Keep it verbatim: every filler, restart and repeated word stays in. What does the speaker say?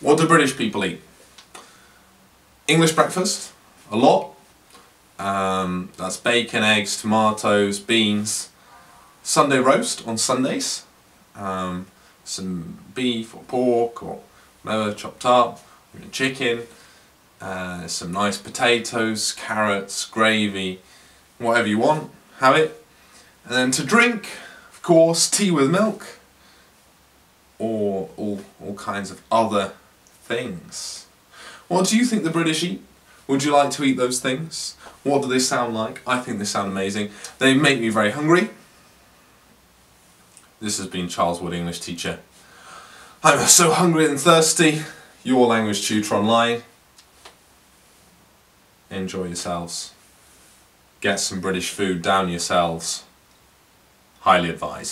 What do British people eat? English breakfast, a lot. Um, that's bacon, eggs, tomatoes, beans. Sunday roast on Sundays. Um, some beef or pork or whatever chopped up, even chicken. Uh, some nice potatoes, carrots, gravy, whatever you want, have it. And then to drink, of course, tea with milk, or all, all kinds of other things. What do you think the British eat? Would you like to eat those things? What do they sound like? I think they sound amazing. They make me very hungry. This has been Charles Wood, English teacher. I'm so hungry and thirsty. Your Language Tutor Online. Enjoy yourselves. Get some British food down yourselves. Highly advised.